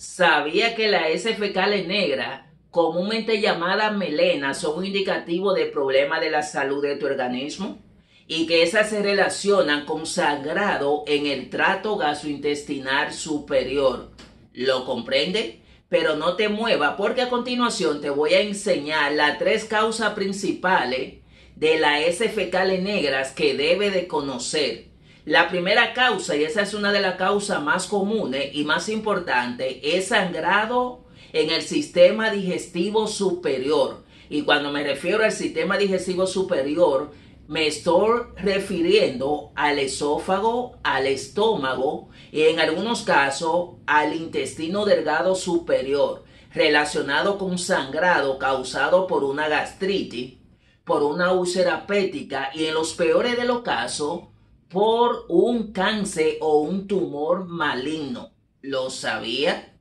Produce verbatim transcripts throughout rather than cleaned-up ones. ¿Sabía que las heces fecales negras, comúnmente llamadas melenas, son un indicativo de problemas de la salud de tu organismo? Y que esas se relacionan con sangrado en el trato gastrointestinal superior. ¿Lo comprende? Pero no te muevas, porque a continuación te voy a enseñar las tres causas principales de las heces fecales negras que debes de conocer. La primera causa, y esa es una de las causas más comunes y más importantes, es sangrado en el sistema digestivo superior. Y cuando me refiero al sistema digestivo superior, me estoy refiriendo al esófago, al estómago y en algunos casos al intestino delgado superior, relacionado con sangrado causado por una gastritis, por una úlcera hepática y en los peores de los casos por un cáncer o un tumor maligno. ¿Lo sabía?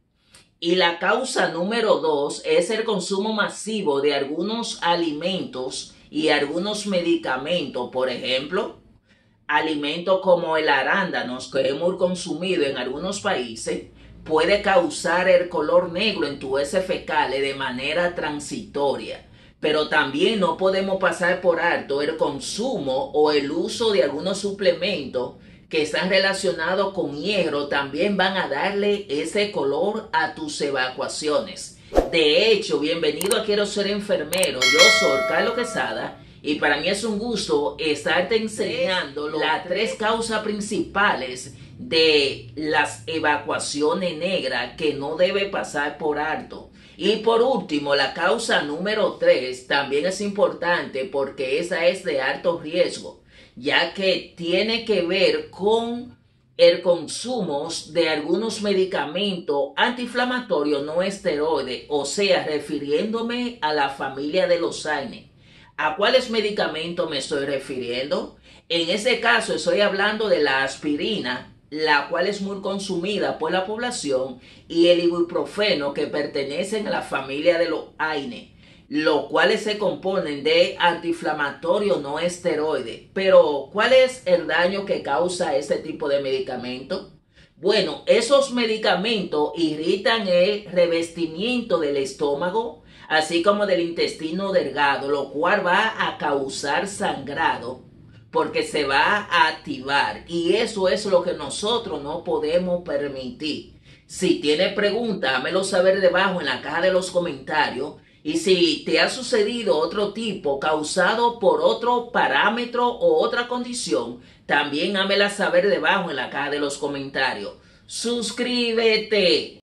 Y la causa número dos es el consumo masivo de algunos alimentos y algunos medicamentos, por ejemplo, alimentos como el arándanos que hemos consumido en algunos países, puede causar el color negro en tus heces fecales de manera transitoria. Pero también no podemos pasar por alto el consumo o el uso de algunos suplementos que están relacionados con hierro, también van a darle ese color a tus evacuaciones. De hecho, bienvenido a Quiero Ser Enfermero. Yo soy Carlos Quesada y para mí es un gusto estarte enseñando las tres causas principales de las evacuaciones negras que no debe pasar por alto. Y por último, la causa número tres también es importante porque esa es de alto riesgo, ya que tiene que ver con el consumo de algunos medicamentos antiinflamatorios no esteroides, o sea, refiriéndome a la familia de los AINE. ¿A cuáles medicamentos me estoy refiriendo? En ese caso estoy hablando de la aspirina, la cual es muy consumida por la población, y el ibuprofeno, que pertenecen a la familia de los AINE, los cuales se componen de antiinflamatorios no esteroides. Pero, ¿cuál es el daño que causa este tipo de medicamento? Bueno, esos medicamentos irritan el revestimiento del estómago, así como del intestino delgado, lo cual va a causar sangrado, porque se va a activar, y eso es lo que nosotros no podemos permitir. Si tienes preguntas, hámelo saber debajo en la caja de los comentarios. Y si te ha sucedido otro tipo causado por otro parámetro o otra condición, también hámela saber debajo en la caja de los comentarios. Suscríbete.